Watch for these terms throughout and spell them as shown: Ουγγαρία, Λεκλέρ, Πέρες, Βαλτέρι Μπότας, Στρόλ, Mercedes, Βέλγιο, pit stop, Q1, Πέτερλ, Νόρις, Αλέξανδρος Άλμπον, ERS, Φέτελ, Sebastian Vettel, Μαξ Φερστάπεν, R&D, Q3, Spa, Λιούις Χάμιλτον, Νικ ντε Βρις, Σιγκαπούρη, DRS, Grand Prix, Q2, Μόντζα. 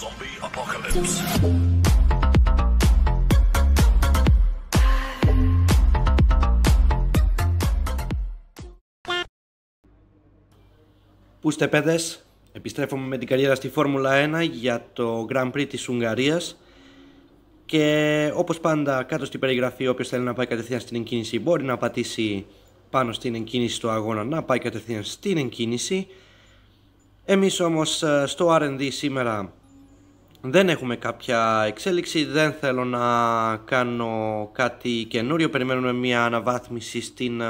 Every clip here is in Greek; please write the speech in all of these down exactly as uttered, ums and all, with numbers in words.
Zombie Apocalypse. Πούστε παιδες, επιστρέφουμε με την καριέρα στη Φόρμουλα ένα για το Grand Prix της Ουγγαρίας. Και όπως πάντα κάτω στην περιγραφή, όποιος θέλει να πάει κατευθείαν στην εγκίνηση μπορεί να πατήσει πάνω στην εγκίνηση του αγώνα, να πάει κατευθείαν στην εγκίνηση. Εμείς όμως στο αρ εντ ντι σήμερα δεν έχουμε κάποια εξέλιξη, δεν θέλω να κάνω κάτι καινούριο. Περιμένουμε μια αναβάθμιση στην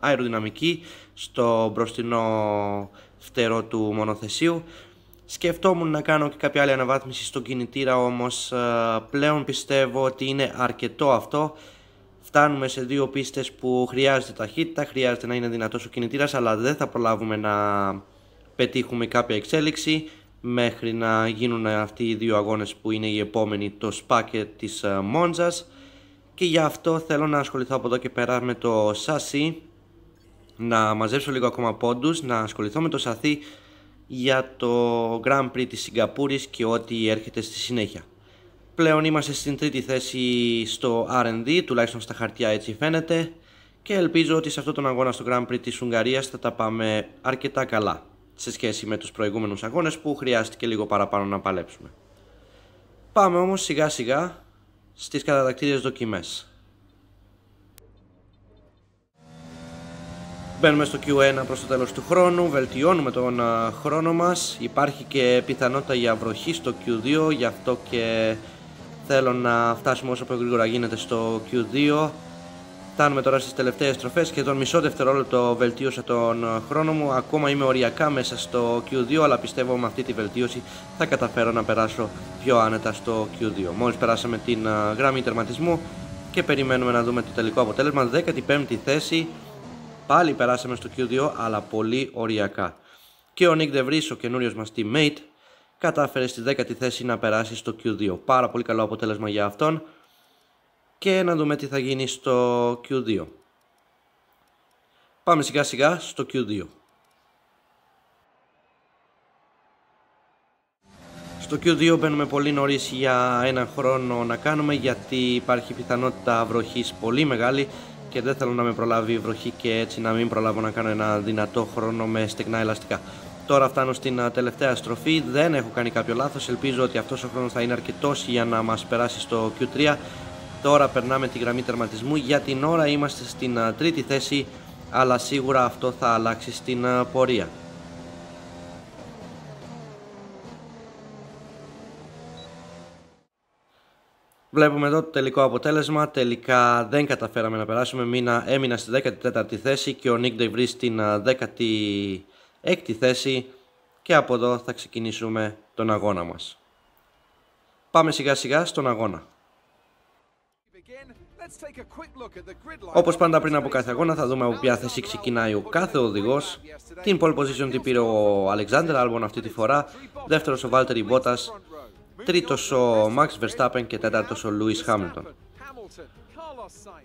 αεροδυναμική, στο μπροστινό φτερό του μονοθεσίου. Σκεφτόμουν να κάνω και κάποια άλλη αναβάθμιση στον κινητήρα, όμως πλέον πιστεύω ότι είναι αρκετό αυτό. Φτάνουμε σε δύο πίστες που χρειάζεται ταχύτητα, χρειάζεται να είναι δυνατός ο κινητήρας, αλλά δεν θα προλάβουμε να πετύχουμε κάποια εξέλιξη μέχρι να γίνουν αυτοί οι δύο αγώνες που είναι οι επόμενοι, το Spa και της Μόντζας. Και γι' αυτό θέλω να ασχοληθώ από εδώ και πέρα με το σασί, να μαζέψω λίγο ακόμα πόντους, να ασχοληθώ με το σασί για το Grand Prix της Σιγκαπούρης και ό,τι έρχεται στη συνέχεια. Πλέον είμαστε στην τρίτη θέση στο αρ εντ ντι, τουλάχιστον στα χαρτιά έτσι φαίνεται, και ελπίζω ότι σε αυτόν τον αγώνα στο Grand Prix της Ουγγαρίας θα τα πάμε αρκετά καλά σε σχέση με τους προηγούμενους αγώνες που χρειάστηκε λίγο παραπάνω να παλέψουμε. Πάμε όμως σιγά σιγά στις κατατακτήριες δοκιμές. Μπαίνουμε στο κιου ένα προς το τέλος του χρόνου, βελτιώνουμε τον χρόνο μας. Υπάρχει και πιθανότητα για βροχή στο κιου δύο, γι' αυτό και θέλω να φτάσουμε όσο πιο γρήγορα γίνεται στο κιου δύο. Φτάνουμε τώρα στις τελευταίες στροφές και τον μισό δευτερόλεπτο βελτίωσα τον χρόνο μου. Ακόμα είμαι οριακά μέσα στο κιου δύο, αλλά πιστεύω με αυτή τη βελτίωση θα καταφέρω να περάσω πιο άνετα στο κιου δύο. Μόλις περάσαμε την γραμμή τερματισμού και περιμένουμε να δούμε το τελικό αποτέλεσμα. δέκατη πέμπτη θέση. Πάλι περάσαμε στο κιου δύο, αλλά πολύ οριακά. Και ο Νικ ντε Βρις, ο καινούριος μας teammate, κατάφερε στη δέκατη θέση να περάσει στο κιου δύο. Πάρα πολύ καλό αποτέλεσμα για αυτόν. Και να δούμε τι θα γίνει στο κιου δύο. Πάμε σιγά σιγά στο κιου δύο. Στο κιου δύο μπαίνουμε πολύ νωρίς για έναν χρόνο να κάνουμε, γιατί υπάρχει πιθανότητα βροχής πολύ μεγάλη και δεν θέλω να με προλάβει η βροχή και έτσι να μην προλάβω να κάνω ένα δυνατό χρόνο με στεγνά ελαστικά. Τώρα φτάνω στην τελευταία στροφή, δεν έχω κάνει κάποιο λάθος, ελπίζω ότι αυτός ο χρόνος θα είναι αρκετός για να μας περάσει στο κιου τρία. Τώρα περνάμε τη γραμμή τερματισμού, για την ώρα είμαστε στην τρίτη θέση, αλλά σίγουρα αυτό θα αλλάξει στην πορεία. Βλέπουμε εδώ το τελικό αποτέλεσμα, τελικά δεν καταφέραμε να περάσουμε, μήνα, έμεινα στη δέκατη τέταρτη θέση και ο Νικ ντε Βρις στην δέκατη έκτη θέση και από εδώ θα ξεκινήσουμε τον αγώνα μας. Πάμε σιγά σιγά στον αγώνα. Όπως πάντα πριν από κάθε αγώνα θα δούμε από ποια θέση ξεκινάει ο κάθε οδηγός. Την pole position την πήρε ο Αλέξανδρος Άλμπον αυτή τη φορά, δεύτερος ο Βαλτέρι Μπότας, τρίτος ο Μαξ Φερστάπεν και τέταρτος ο Λιούις Χάμιλτον.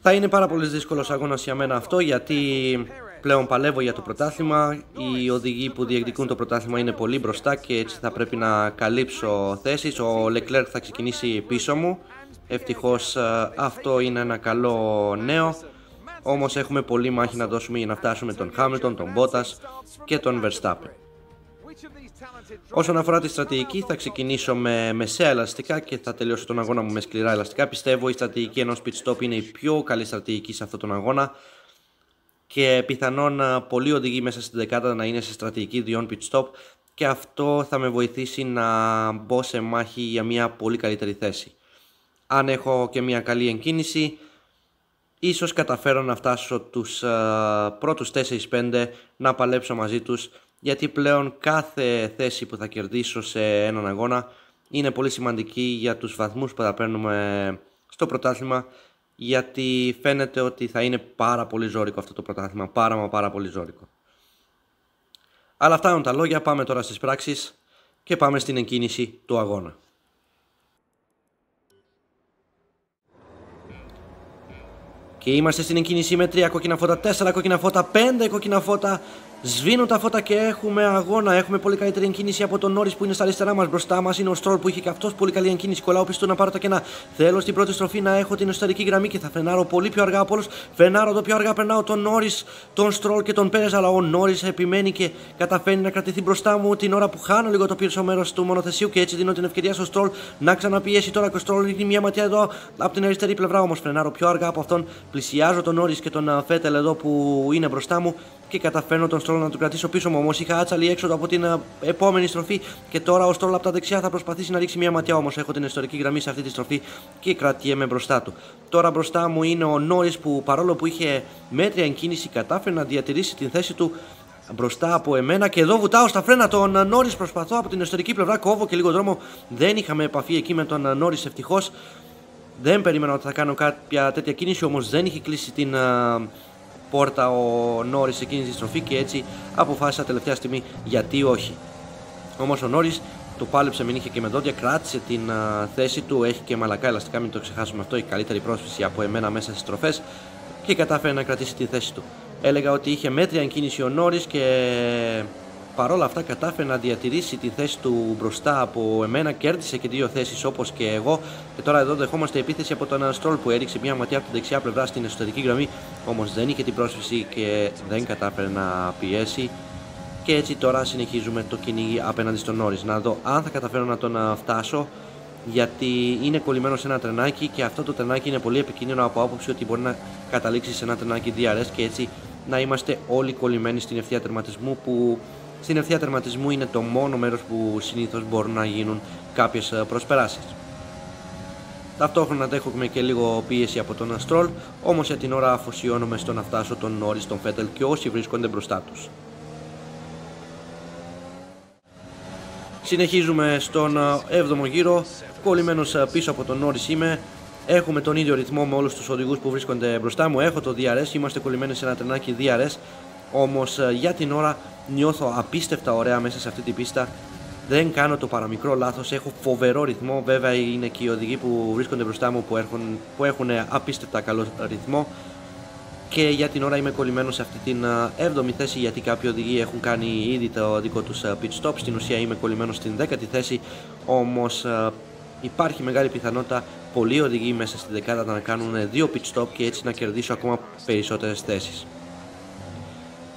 Θα είναι πάρα πολύ δύσκολος αγώνας για μένα αυτό, γιατί πλέον παλεύω για το πρωτάθλημα. Οι οδηγοί που διεκδικούν το πρωτάθλημα είναι πολύ μπροστά και έτσι θα πρέπει να καλύψω θέσεις. Ο Λεκλέρ θα ξεκινήσει πίσω μου, ευτυχώς αυτό είναι ένα καλό νέο. Όμως έχουμε πολλή μάχη να δώσουμε για να φτάσουμε τον Χάμιλτον, τον Μπότας και τον Φερστάπεν. Όσον αφορά τη στρατηγική, θα ξεκινήσω με μεσαία ελαστικά και θα τελειώσω τον αγώνα μου με σκληρά ελαστικά. Πιστεύω η στρατηγική ενός pit stop είναι η πιο καλή στρατηγική σε αυτόν τον αγώνα και πιθανόν πολλοί οδηγοί μέσα στην δεκάδα να είναι σε στρατηγική διών pit stop και αυτό θα με βοηθήσει να μπω σε μάχη για μια πολύ καλύτερη θέση. Αν έχω και μια καλή εγκίνηση, ίσως καταφέρω να φτάσω τους uh, πρώτους τέσσερα πέντε, να παλέψω μαζί τους, γιατί πλέον κάθε θέση που θα κερδίσω σε έναν αγώνα είναι πολύ σημαντική για τους βαθμούς που θα παίρνουμε στο πρωτάθλημα, γιατί φαίνεται ότι θα είναι πάρα πολύ ζώρικο αυτό το πρωτάθλημα, πάρα μα πάρα πολύ ζώρικο. Αλλά αυτά είναι τα λόγια, πάμε τώρα στις πράξεις και πάμε στην εγκίνηση του αγώνα. Και είμαστε στην εκκίνηση με τρία κόκκινα φώτα, τέσσερα κόκκινα φώτα, πέντε κόκκινα φώτα. Σβήνουν τα φώτα και έχουμε αγώνα. Έχουμε πολύ καλύτερη εγκίνηση από τον Νόρις που είναι στα αριστερά μας. Μπροστά μας είναι ο Στρόλ που είχε και αυτός πολύ καλή εγκίνηση. Κολλάω πίσω του να πάρω τα κενά. Θέλω στην πρώτη στροφή να έχω την εσωτερική γραμμή και θα φρενάρω πολύ πιο αργά από όλους. Φρενάρω το πιο αργά, περνάω τον Νόρις, τον Στρόλ και τον Πέρες. Αλλά ο Νόρις επιμένει και καταφέρνει να κρατηθεί μπροστά μου την ώρα που χάνω λίγο το πίσω μέρος του μονοθεσίου και έτσι δίνω την ευκαιρία στο Στρόλ να ξαναπιέσει. Τώρα και ο Στρόλ ρίχνει μια ματιά εδώ από την αριστερή πλευρά. Όμως φρενάρω πιο αργά από αυτόν. Πλησιάζω τον Νόρις και τον Φέτελ εδώ που είναι μπροστά μου και καταφέρνω τον Στρόλ να τον κρατήσω πίσω μου. Όμως είχα άτσαλη έξω από την επόμενη στροφή και τώρα ο Στρόλ από τα δεξιά θα προσπαθήσει να ρίξει μια ματιά. Όμως έχω την ιστορική γραμμή σε αυτή τη στροφή και κρατιέμαι μπροστά του. Τώρα μπροστά μου είναι ο Νόρις που παρόλο που είχε μέτρια εγκίνηση κατάφερε να διατηρήσει την θέση του μπροστά από εμένα και εδώ βουτάω στα φρένα τον Νόρις. Προσπαθώ από την εσωτερική πλευρά, κόβω και λίγο δρόμο. Δεν είχαμε επαφή εκεί με τον Νόρις ευτυχώς. Δεν περίμενα ότι θα κάνω κάποια τέτοια κίνηση, όμως δεν είχε κλείσει την πόρτα ο Νόρις εκείνη τη στροφή και έτσι αποφάσισα τελευταία στιγμή γιατί όχι. Όμως ο Νόρις το πάλεψε, μην είχε και με δόντια, κράτησε την α, θέση του, έχει και μαλακά ελαστικά, μην το ξεχάσουμε αυτό, η καλύτερη πρόσφυση από εμένα μέσα στις στροφές και κατάφερε να κρατήσει τη θέση του. Έλεγα ότι είχε μέτρια κίνηση ο Νόρις και παρόλα αυτά κατάφερε να διατηρήσει τη θέση του μπροστά από εμένα, κέρδισε και δύο θέσεις όπως και εγώ. Και τώρα εδώ δεχόμαστε επίθεση από τον Στρόλ που έριξε μια ματιά από την δεξιά πλευρά στην εσωτερική γραμμή, όμως δεν είχε την πρόσφυση και δεν κατάφερε να πιέσει. Και έτσι τώρα συνεχίζουμε το κυνήγι απέναντι στον Νόρις. Να δω αν θα καταφέρω να τον φτάσω, γιατί είναι κολλημένο σε ένα τρενάκι και αυτό το τρενάκι είναι πολύ επικίνδυνο από άποψη ότι μπορεί να καταλήξει σε ένα τρενάκι ντι αρ ες και έτσι να είμαστε όλοι κολλημένοι στην ευθεία τερματισμού που. Στην ευθεία τερματισμού είναι το μόνο μέρος που συνήθως μπορούν να γίνουν κάποιες προσπεράσεις. Ταυτόχρονα δέχομαι και λίγο πίεση από τον Αστρόλ, όμως για την ώρα αφοσιώνομαι στο να φτάσω τον Νόρις, τον Φέτελ και όσοι βρίσκονται μπροστά τους. Συνεχίζουμε στον έβδομο γύρο, κολλημένος πίσω από τον Νόρις είμαι. Έχουμε τον ίδιο ρυθμό με όλους τους οδηγούς που βρίσκονται μπροστά μου. Έχω το ντι αρ ες, είμαστε κολλημένοι σε ένα τρενάκι ντι αρ ες, όμως για την ώρα νιώθω απίστευτα ωραία μέσα σε αυτή την πίστα. Δεν κάνω το παραμικρό λάθος. Έχω φοβερό ρυθμό. Βέβαια είναι και οι οδηγοί που βρίσκονται μπροστά μου που έχουν, που έχουν απίστευτα καλό ρυθμό. Και για την ώρα είμαι κολλημένο σε αυτή την έβδομη θέση, γιατί κάποιοι οδηγοί έχουν κάνει ήδη το δικό τους pit stop. Στην ουσία είμαι κολλημένο στην δέκατη θέση. Όμως υπάρχει μεγάλη πιθανότητα πολλοί οδηγοί μέσα στην δεκάδα να κάνουν δύο pit stop και έτσι να κερδίσω ακόμα περισσότερες θέσεις.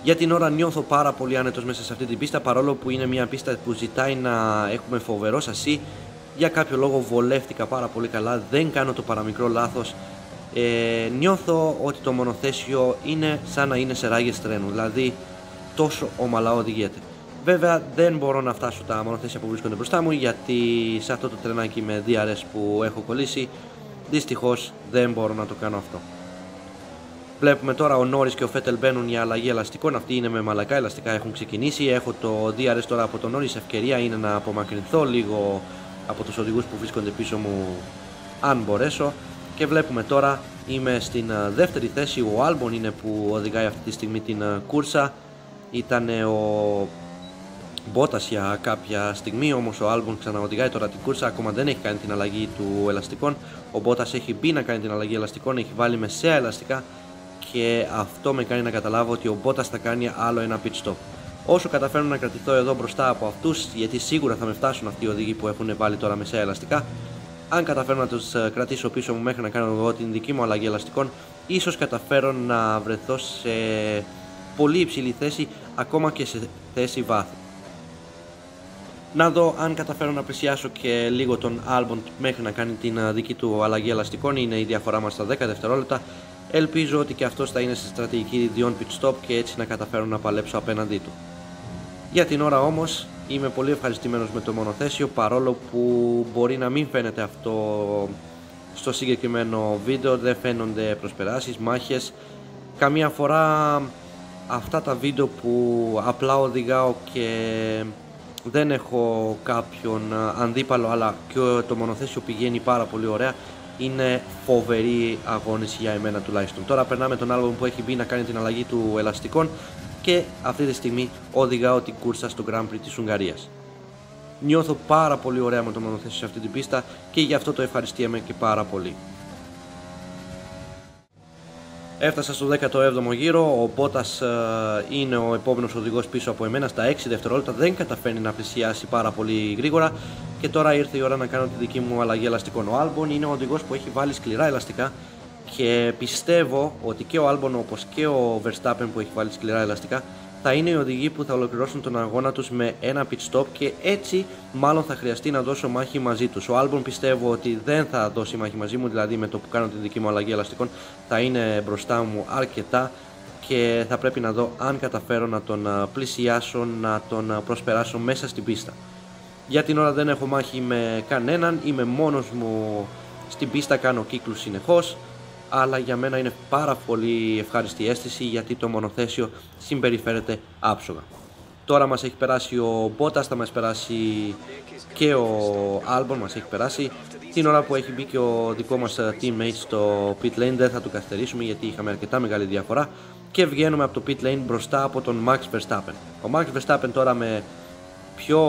Για την ώρα νιώθω πάρα πολύ άνετος μέσα σε αυτή την πίστα, παρόλο που είναι μια πίστα που ζητάει να έχουμε φοβερό σασί. Για κάποιο λόγο βολεύτηκα πάρα πολύ καλά, δεν κάνω το παραμικρό λάθος. Ε, νιώθω ότι το μονοθέσιο είναι σαν να είναι σε ράγες τρένου, δηλαδή τόσο ομαλά οδηγείται. Βέβαια δεν μπορώ να φτάσω τα μονοθέσια που βρίσκονται μπροστά μου, γιατί σε αυτό το τρενάκι με ντι αρ ες που έχω κολλήσει, δυστυχώς δεν μπορώ να το κάνω αυτό. Βλέπουμε τώρα ο Νόρις και ο Φέτελ μπαίνουν για αλλαγή ελαστικών. Αυτοί είναι με μαλακά ελαστικά, έχουν ξεκινήσει. Έχω το ντι αρ ες τώρα από τον Νόρις. Ευκαιρία είναι να απομακρυνθώ λίγο από τους οδηγούς που βρίσκονται πίσω μου, αν μπορέσω. Και βλέπουμε τώρα είμαι στην δεύτερη θέση. Ο Άλμπον είναι που οδηγάει αυτή τη στιγμή την κούρσα. Ήταν ο Μπότας για κάποια στιγμή, όμως ο Άλμπον ξαναοδηγάει τώρα την κούρσα. Ακόμα δεν έχει κάνει την αλλαγή του ελαστικών. Ο Μπότας έχει μπει να κάνει την αλλαγή ελαστικών, έχει βάλει μεσαία ελαστικά. Και αυτό με κάνει να καταλάβω ότι ο Μπότας θα κάνει άλλο ένα pit stop. Όσο καταφέρνω να κρατηθώ εδώ μπροστά από αυτούς, γιατί σίγουρα θα με φτάσουν αυτοί οι οδηγοί που έχουν βάλει τώρα μεσαία ελαστικά, αν καταφέρνω να τους κρατήσω πίσω μου μέχρι να κάνω εγώ την δική μου αλλαγή ελαστικών, ίσως καταφέρω να βρεθώ σε πολύ υψηλή θέση, ακόμα και σε θέση βάθου. Να δω αν καταφέρω να πλησιάσω και λίγο τον Άλμπον μέχρι να κάνει την δική του αλλαγή ελαστικών. Είναι η διαφορά μας στα δέκα δευτερόλεπτα. Ελπίζω ότι και αυτός θα είναι στη στρατηγική διόν pit stop και έτσι να καταφέρω να παλέψω απέναντί του. Για την ώρα όμως είμαι πολύ ευχαριστημένος με το μονοθέσιο, παρόλο που μπορεί να μην φαίνεται αυτό στο συγκεκριμένο βίντεο, δεν φαίνονται προσπεράσεις, μάχες. Καμία φορά αυτά τα βίντεο που απλά οδηγάω και δεν έχω κάποιον αντίπαλο, αλλά και το μονοθέσιο πηγαίνει πάρα πολύ ωραία, είναι φοβερή αγώνιση για εμένα τουλάχιστον. Τώρα περνάμε τον Άλμπον που έχει μπει να κάνει την αλλαγή του ελαστικών και αυτή τη στιγμή οδηγάω την κούρσα στο Grand Prix της Ουγγαρίας. Νιώθω πάρα πολύ ωραία με το μονοθέσιο σε αυτή την πίστα και γι' αυτό το ευχαριστίαμαι και πάρα πολύ. Έφτασα στο δέκατο έβδομο γύρο, ο Μπότας είναι ο επόμενος οδηγός πίσω από εμένα στα έξι δευτερόλεπτα, δεν καταφέρνει να πλησιάσει πάρα πολύ γρήγορα και τώρα ήρθε η ώρα να κάνω τη δική μου αλλαγή ελαστικών. Ο Άλμπον είναι ο οδηγός που έχει βάλει σκληρά ελαστικά και πιστεύω ότι και ο Άλμπον όπως και ο Verstappen που έχει βάλει σκληρά ελαστικά θα είναι οι οδηγοί που θα ολοκληρώσουν τον αγώνα τους με ένα pit stop και έτσι μάλλον θα χρειαστεί να δώσω μάχη μαζί τους. Ο Άλμπον πιστεύω ότι δεν θα δώσει μάχη μαζί μου, δηλαδή με το που κάνω τη δική μου αλλαγή ελαστικών θα είναι μπροστά μου αρκετά και θα πρέπει να δω αν καταφέρω να τον πλησιάσω, να τον προσπεράσω μέσα στην πίστα. Για την ώρα δεν έχω μάχη με κανέναν, είμαι μόνος μου στην πίστα, κάνω κύκλους συνεχώς. Αλλά για μένα είναι πάρα πολύ ευχάριστη αίσθηση γιατί το μονοθέσιο συμπεριφέρεται άψογα. Τώρα μας έχει περάσει ο Μπότας, θα μας περάσει και ο Άλμπον, μας έχει περάσει. Την ώρα που έχει μπει και ο δικό μας teammate στο pit lane δεν θα του καθυστερήσουμε γιατί είχαμε αρκετά μεγάλη διαφορά και βγαίνουμε από το pit lane μπροστά από τον Μαξ Φερστάπεν. Ο Μαξ Φερστάπεν τώρα με πιο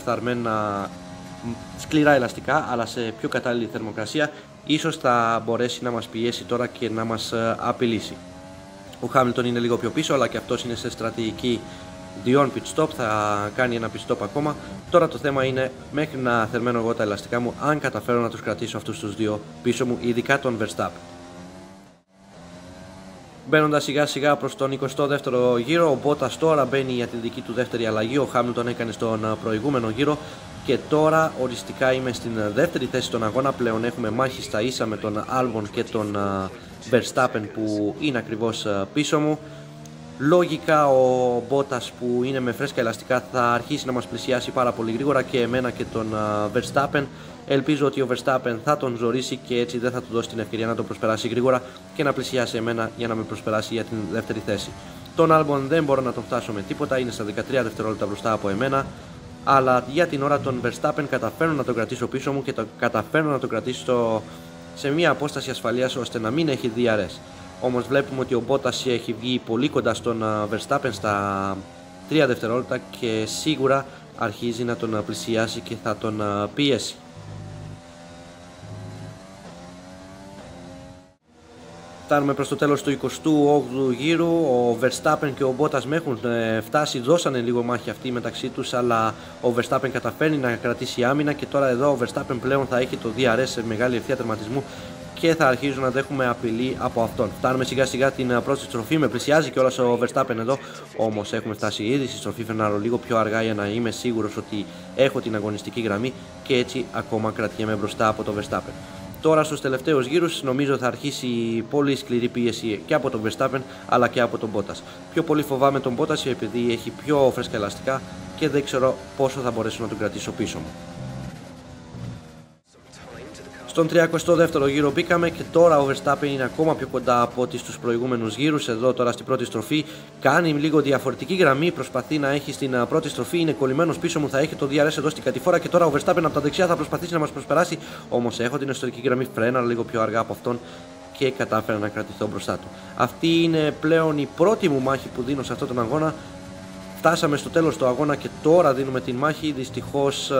φθαρμένα σκληρά ελαστικά αλλά σε πιο κατάλληλη θερμοκρασία ίσως θα μπορέσει να μας πιέσει τώρα και να μας απειλήσει. Ο Χάμιλτον είναι λίγο πιο πίσω αλλά και αυτός είναι σε στρατηγική διόν pit stop, θα κάνει ένα pit stop ακόμα. Τώρα το θέμα είναι μέχρι να θερμαίνω εγώ τα ελαστικά μου αν καταφέρω να τους κρατήσω αυτούς τους δύο πίσω μου, ειδικά τον Verstappen. Μπαίνοντας σιγά σιγά προς τον εικοστό δεύτερο γύρο, ο Μπότας τώρα μπαίνει για τη δική του δεύτερη αλλαγή, ο Χάμιλτον έκανε στον προηγούμενο γύρο και τώρα οριστικά είμαι στην δεύτερη θέση στον αγώνα, πλέον έχουμε μάχη στα ίσα με τον Άλμπον και τον Verstappen που είναι ακριβώς πίσω μου. Λογικά ο Μπότας που είναι με φρέσκα ελαστικά θα αρχίσει να μας πλησιάσει πάρα πολύ γρήγορα και εμένα και τον Verstappen. Ελπίζω ότι ο Verstappen θα τον ζορίσει και έτσι δεν θα του δώσει την ευκαιρία να τον προσπεράσει γρήγορα και να πλησιάσει εμένα για να με προσπεράσει για την δεύτερη θέση. Τον Άλμπον δεν μπορώ να τον φτάσω με τίποτα, είναι στα δεκατρία δευτερόλεπτα μπροστά από εμένα. Αλλά για την ώρα τον Verstappen καταφέρνω να τον κρατήσω πίσω μου και το καταφέρνω να τον κρατήσω σε μια απόσταση ασφαλείας ώστε να μην έχει ντι αρ ες. Όμως βλέπουμε ότι ο Μπότας έχει βγει πολύ κοντά στον Verstappen στα τρία δευτερόλεπτα και σίγουρα αρχίζει να τον πλησιάσει και θα τον πιέσει. Φτάνουμε προς το τέλος του εικοστού όγδοου γύρου, ο Verstappen και ο Bottas με έχουν φτάσει, δώσανε λίγο μάχη αυτοί μεταξύ τους αλλά ο Verstappen καταφέρνει να κρατήσει άμυνα και τώρα εδώ ο Verstappen πλέον θα έχει το ντι αρ ες σε μεγάλη ευθεία τερματισμού και θα αρχίζουν να δέχουμε απειλή από αυτόν. Φτάνουμε σιγά σιγά την πρώτη στροφή, με πλησιάζει κιόλας ο Verstappen εδώ, όμως έχουμε φτάσει ήδη στη στροφή, φρενάρω λίγο πιο αργά για να είμαι σίγουρος ότι έχω την αγωνιστική γραμμή και έτσι ακόμα κρατιέμαι μπροστά από τον Verstappen. Τώρα στους τελευταίους γύρους νομίζω θα αρχίσει πολύ σκληρή πίεση και από τον Verstappen αλλά και από τον Bottas. Πιο πολύ φοβάμαι τον Bottas επειδή έχει πιο φρέσκα ελαστικά και δεν ξέρω πόσο θα μπορέσω να τον κρατήσω πίσω μου. Στον τριακοστό δεύτερο γύρο μπήκαμε και τώρα ο Verstappen είναι ακόμα πιο κοντά από ό,τι στους προηγούμενους γύρους. Εδώ τώρα στην πρώτη στροφή κάνει λίγο διαφορετική γραμμή, προσπαθεί να έχει στην πρώτη στροφή, είναι κολλημένος πίσω μου, θα έχει το ντι αρ ες εδώ στην κατηφόρα και τώρα ο Verstappen από τα δεξιά θα προσπαθήσει να μας προσπεράσει, όμως έχω την εσωτερική γραμμή, φρένα λίγο πιο αργά από αυτόν και κατάφερα να κρατηθώ μπροστά του. Αυτή είναι πλέον η πρώτη μου μάχη που δίνω σε αυτόν τον αγώνα. Φτάσαμε στο τέλος του αγώνα και τώρα δίνουμε την μάχη, δυστυχώς.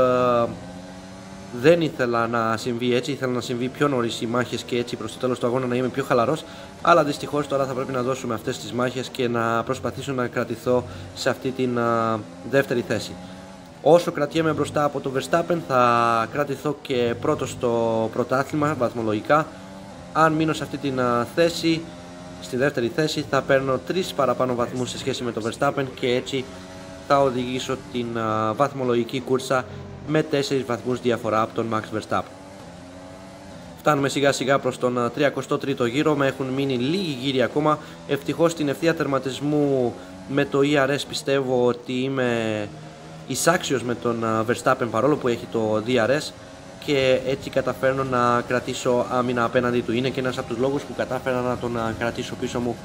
Δεν ήθελα να συμβεί έτσι, ήθελα να συμβεί πιο νωρίς οι μάχες και έτσι προς το τέλος του αγώνα να είμαι πιο χαλαρός. Αλλά δυστυχώς τώρα θα πρέπει να δώσουμε αυτές τις μάχες και να προσπαθήσω να κρατηθώ σε αυτή την α, δεύτερη θέση. Όσο κρατιέμαι μπροστά από τον Verstappen θα κρατηθώ και πρώτος στο πρωτάθλημα βαθμολογικά. Αν μείνω σε αυτή την α, θέση, στη δεύτερη θέση θα παίρνω τρεις παραπάνω βαθμούς σε σχέση με τον Verstappen και έτσι θα οδηγήσω την α, βαθμολογική κούρσα με τέσσερις βαθμούς διαφορά από τον Max Verstappen. Φτάνουμε σιγά σιγά προς τον τριακοστό τρίτο γύρο, με έχουν μείνει λίγοι γύροι ακόμα. Ευτυχώς στην ευθεία τερματισμού με το ι αρ ες πιστεύω ότι είμαι εισάξιος με τον Verstappen παρόλο που έχει το ντι αρ ες και έτσι καταφέρνω να κρατήσω άμυνα απέναντι του. Είναι και ένας από τους λόγους που κατάφερα να τον κρατήσω πίσω μου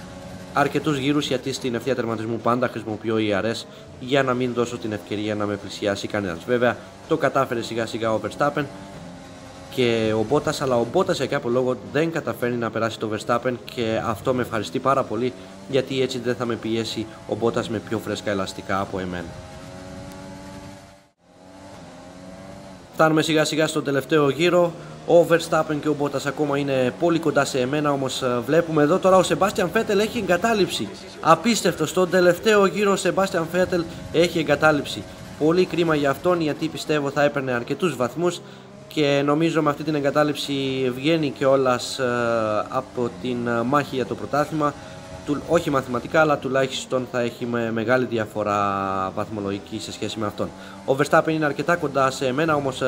αρκετούς γύρους, γιατί στην ευθεία τερματισμού πάντα χρησιμοποιώ ι αρ ες για να μην δώσω την ευκαιρία να με πλησιάσει κανένας. Βέβαια το κατάφερε σιγά σιγά ο Verstappen και ο Bottas, αλλά ο Bottas για κάποιο λόγο δεν καταφέρνει να περάσει το Verstappen και αυτό με ευχαριστεί πάρα πολύ γιατί έτσι δεν θα με πιέσει ο Bottas με πιο φρέσκα ελαστικά από εμένα. Φτάνουμε σιγά σιγά στον τελευταίο γύρο. Ο Verstappen και ο Μπότας ακόμα είναι πολύ κοντά σε εμένα, όμως βλέπουμε εδώ τώρα ο Sebastian Vettel έχει εγκατάλειψη. Απίστευτο, στον τελευταίο γύρο ο Sebastian Vettel έχει εγκατάλειψη. Πολύ κρίμα για αυτόν, γιατί πιστεύω θα έπαιρνε αρκετούς βαθμούς και νομίζω με αυτή την εγκατάλειψη βγαίνει κιόλας από την μάχη για το πρωτάθλημα. Όχι μαθηματικά, αλλά τουλάχιστον θα έχει μεγάλη διαφορά βαθμολογική σε σχέση με αυτόν. Ο Verstappen είναι αρκετά κοντά σε εμένα, όμως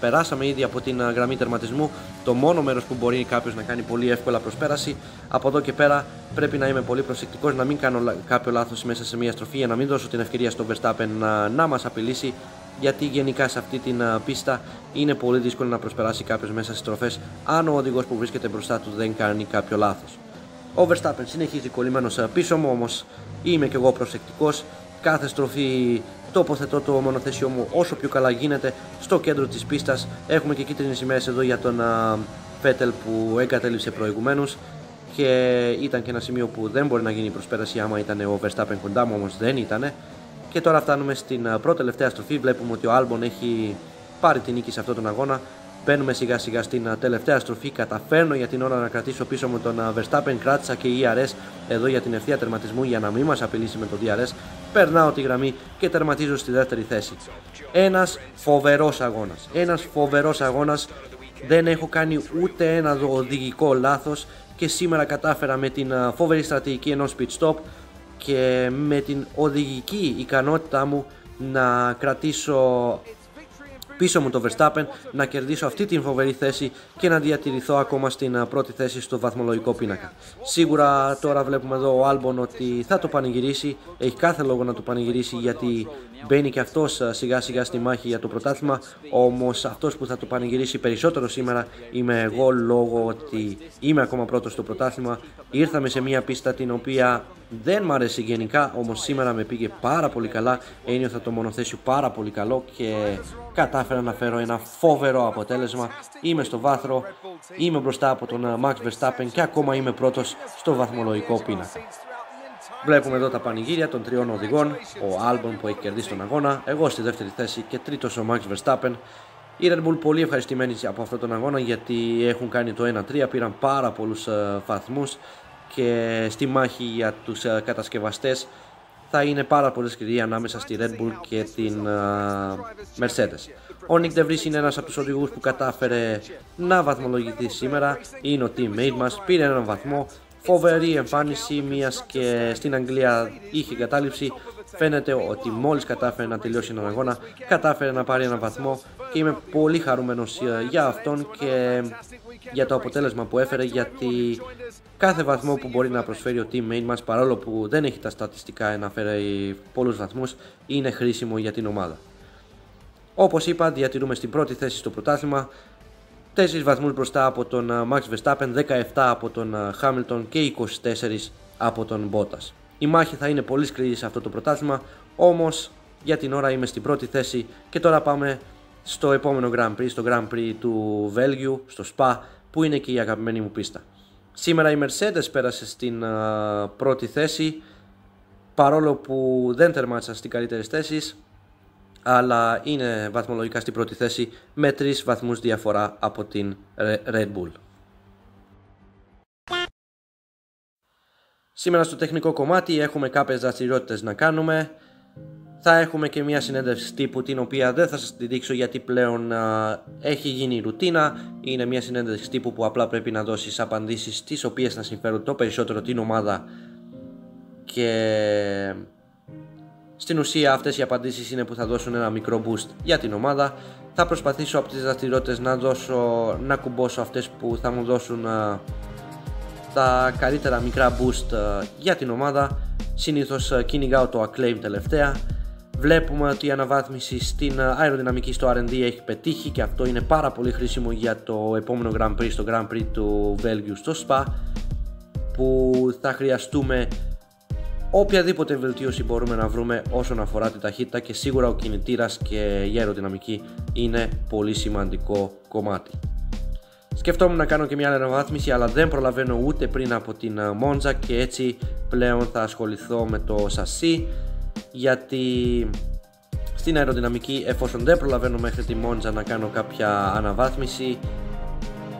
περάσαμε ήδη από την γραμμή τερματισμού. Το μόνο μέρος που μπορεί κάποιος να κάνει πολύ εύκολα προσπέραση. Από εδώ και πέρα πρέπει να είμαι πολύ προσεκτικός, να μην κάνω κάποιο λάθος μέσα σε μια στροφή, για να μην δώσω την ευκαιρία στον Verstappen να, να μας απειλήσει. Γιατί γενικά σε αυτή την πίστα είναι πολύ δύσκολο να προσπεράσει κάποιος μέσα σε στροφές, αν ο οδηγός που βρίσκεται μπροστά του δεν κάνει κάποιο λάθος. Ο Verstappen συνεχίζει κολλημένος πίσω μου, όμως είμαι και εγώ προσεκτικός. Κάθε στροφή τοποθετώ το μονοθέσιό μου όσο πιο καλά γίνεται στο κέντρο της πίστας. Έχουμε και κίτρινες σημαίες εδώ για τον Πέτερλ που εγκατέλειψε προηγουμένως και ήταν και ένα σημείο που δεν μπορεί να γίνει η προσπέραση άμα ήταν ο Verstappen κοντά μου, όμως δεν ήταν. Και τώρα φτάνουμε στην πρώτη τελευταία στροφή. Βλέπουμε ότι ο Άλμπον έχει πάρει την νίκη σε αυτόν τον αγώνα. Μπαίνουμε σιγά σιγά στην τελευταία στροφή, καταφέρνω για την ώρα να κρατήσω πίσω μου τον Verstappen, κράτησα και ι αρ ες εδώ για την ευθεία τερματισμού για να μην μας απειλήσει με το ντι αρ ες, περνάω τη γραμμή και τερματίζω στη δεύτερη θέση. Ένας φοβερός αγώνας, ένας φοβερός αγώνας, δεν έχω κάνει ούτε ένα οδηγικό λάθος και σήμερα κατάφερα με την φοβερή στρατηγική ενός pit stop και με την οδηγική ικανότητά μου να κρατήσω πίσω μου το Verstappen, να κερδίσω αυτή την φοβερή θέση και να διατηρηθώ ακόμα στην πρώτη θέση στο βαθμολογικό πίνακα. Σίγουρα τώρα βλέπουμε εδώ ο Άλμπον ότι θα το πανηγυρίσει, έχει κάθε λόγο να το πανηγυρίσει γιατί μπαίνει και αυτός σιγά σιγά στη μάχη για το πρωτάθλημα, όμως αυτός που θα το πανηγυρίσει περισσότερο σήμερα είμαι εγώ, λόγω ότι είμαι ακόμα πρώτος στο πρωτάθλημα. Ήρθαμε σε μια πίστα την οποία δεν μ' αρέσει γενικά, όμως σήμερα με πήγε πάρα πολύ καλά, ένιωθα το μονοθέσιο πάρα πολύ καλό και κατάφερα να φέρω ένα φοβερό αποτέλεσμα. Είμαι στο βάθρο, είμαι μπροστά από τον Max Verstappen και ακόμα είμαι πρώτος στο βαθμολογικό πίνακα. Βλέπουμε εδώ τα πανηγύρια των τριών οδηγών, ο Albon που έχει κερδίσει τον αγώνα, εγώ στη δεύτερη θέση και τρίτος ο Max Verstappen. Οι Red Bull πολύ ευχαριστημένοι από αυτόν τον αγώνα γιατί έχουν κάνει το ένα τρία, πήραν πάρα πολλούς βαθμούς και στη μάχη για τους κατασκευαστές θα είναι πάρα πολύ σκληρή ανάμεσα στη Red Bull και την uh, Mercedes. Ο Νικ ντε Βρις είναι ένας από τους οδηγούς που κατάφερε να βαθμολογηθεί σήμερα, είναι ο teammate μας, πήρε έναν βαθμό, φοβερή εμφάνιση μιας και στην Αγγλία είχε εγκατάλειψη. Φαίνεται ότι μόλις κατάφερε να τελειώσει έναν αγώνα, κατάφερε να πάρει έναν βαθμό και είμαι πολύ χαρούμενος για αυτόν και για το αποτέλεσμα που έφερε, γιατί κάθε βαθμό που μπορεί να προσφέρει ο teammate μας, παρόλο που δεν έχει τα στατιστικά να φέρει πολλούς βαθμούς, είναι χρήσιμο για την ομάδα. Όπως είπα, διατηρούμε στην πρώτη θέση στο πρωτάθλημα, τέσσερις βαθμούς μπροστά από τον Max Verstappen, δεκαεπτά από τον Hamilton και είκοσι τέσσερα από τον Bottas. Η μάχη θα είναι πολύ σκληρή σε αυτό το πρωτάθλημα, όμως για την ώρα είμαι στην πρώτη θέση και τώρα πάμε στο επόμενο Grand Prix, στο Grand Prix του Βέλγιου, στο Spa, που είναι και η αγαπημένη μου πίστα. Σήμερα η Mercedes πέρασε στην α, πρώτη θέση, παρόλο που δεν τερμάτισαν στις καλύτερες θέσεις, αλλά είναι βαθμολογικά στην πρώτη θέση με τρεις βαθμούς διαφορά από την Red Bull. Σήμερα στο τεχνικό κομμάτι έχουμε κάποιες δραστηριότητες να κάνουμε. Θα έχουμε και μια συνέντευξη τύπου την οποία δεν θα σας τη δείξω γιατί πλέον α, έχει γίνει ρουτίνα. Είναι μια συνέντευξη τύπου που απλά πρέπει να δώσεις απαντήσεις τις οποίες να συμφέρουν το περισσότερο την ομάδα και στην ουσία αυτές οι απαντήσεις είναι που θα δώσουν ένα μικρό boost για την ομάδα. Θα προσπαθήσω από τις δραστηριότητες να, δώσω, να κουμπώσω αυτές που θα μου δώσουν α, τα καλύτερα μικρά boost α, για την ομάδα. Συνήθως α, κυνηγάω το acclaim τελευταία. Βλέπουμε ότι η αναβάθμιση στην αεροδυναμική στο αρ εντ ντι έχει πετύχει και αυτό είναι πάρα πολύ χρήσιμο για το επόμενο Grand Prix, στο Grand Prix του Βέλγιου στο Spa, που θα χρειαστούμε οποιαδήποτε βελτίωση μπορούμε να βρούμε όσον αφορά την ταχύτητα και σίγουρα ο κινητήρας και η αεροδυναμική είναι πολύ σημαντικό κομμάτι. Σκεφτόμουν να κάνω και μια αναβάθμιση αλλά δεν προλαβαίνω ούτε πριν από την Μόντζα και έτσι πλέον θα ασχοληθώ με το σασί, γιατί στην αεροδυναμική εφόσον δεν προλαβαίνω μέχρι τη Μόντζα να κάνω κάποια αναβάθμιση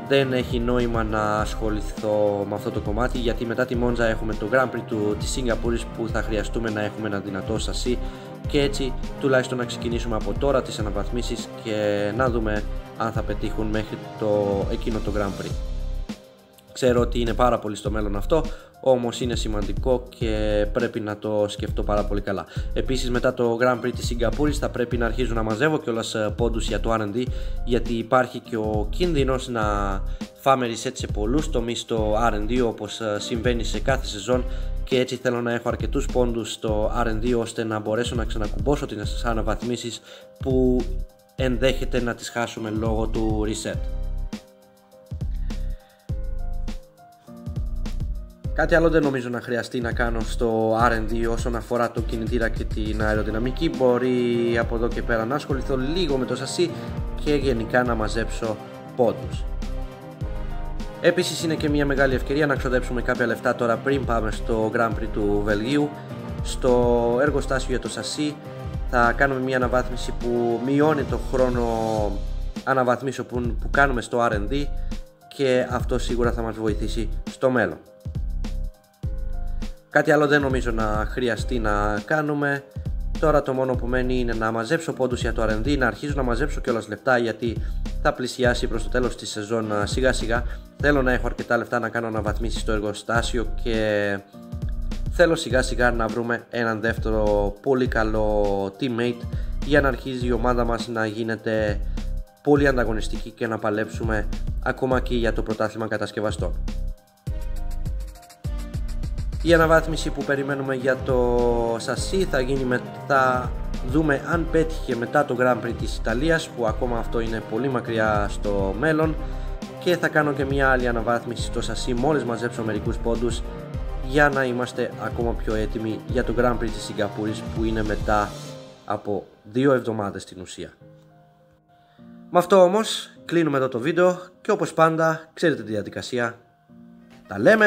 δεν έχει νόημα να ασχοληθώ με αυτό το κομμάτι, γιατί μετά τη Μόντζα έχουμε το Grand Prix του, της Σιγκαπούρης, που θα χρειαστούμε να έχουμε ένα δυνατό σασί, και έτσι τουλάχιστον να ξεκινήσουμε από τώρα τις αναβαθμίσεις και να δούμε αν θα πετύχουν μέχρι το, εκείνο το Grand Prix. Ξέρω ότι είναι πάρα πολύ στο μέλλον αυτό, όμως είναι σημαντικό και πρέπει να το σκεφτώ πάρα πολύ καλά. Επίσης, μετά το Grand Prix της Σιγκαπούρης θα πρέπει να αρχίζω να μαζεύω κιόλας πόντους για το αρ εντ ντι, γιατί υπάρχει και ο κίνδυνος να φάμε reset σε πολλούς τομείς στο αρ εντ ντι, όπως συμβαίνει σε κάθε σεζόν, και έτσι θέλω να έχω αρκετούς πόντους στο αρ εντ ντι ώστε να μπορέσω να ξανακουμπώσω τις αναβαθμίσεις που ενδέχεται να τις χάσουμε λόγω του reset. Κάτι άλλο δεν νομίζω να χρειαστεί να κάνω στο αρ εντ ντι όσον αφορά το κινητήρα και την αεροδυναμική. Μπορεί από εδώ και πέρα να ασχοληθώ λίγο με το σασί και γενικά να μαζέψω πόντους. Επίσης είναι και μια μεγάλη ευκαιρία να ξοδέψουμε κάποια λεφτά τώρα πριν πάμε στο Grand Prix του Βελγίου. Στο εργοστάσιο για το σασί θα κάνουμε μια αναβάθμιση που μειώνει το χρόνο αναβαθμίσεων που κάνουμε στο αρ εντ ντι, και αυτό σίγουρα θα μας βοηθήσει στο μέλλον. Κάτι άλλο δεν νομίζω να χρειαστεί να κάνουμε. Τώρα το μόνο που μένει είναι να μαζέψω πόντους για το αρ εντ ντι, να αρχίζω να μαζέψω κιόλας λεφτά, γιατί θα πλησιάσει προς το τέλος της σεζόν σιγά σιγά. Θέλω να έχω αρκετά λεφτά να κάνω αναβαθμίσεις στο εργοστάσιο και θέλω σιγά σιγά να βρούμε έναν δεύτερο πολύ καλό teammate για να αρχίζει η ομάδα μας να γίνεται πολύ ανταγωνιστική και να παλέψουμε ακόμα και για το πρωτάθλημα κατασκευαστών. Η αναβάθμιση που περιμένουμε για το σασί θα γίνει με, θα δούμε αν πέτυχε μετά το Grand Prix της Ιταλίας, που ακόμα αυτό είναι πολύ μακριά στο μέλλον, και θα κάνω και μια άλλη αναβάθμιση στο σασί μόλις μαζέψω μερικούς πόντους για να είμαστε ακόμα πιο έτοιμοι για το Grand Prix της Σιγκαπούρης, που είναι μετά από δύο εβδομάδες στην ουσία. Με αυτό όμως κλείνουμε εδώ το βίντεο και όπως πάντα ξέρετε τη διαδικασία. Τα λέμε!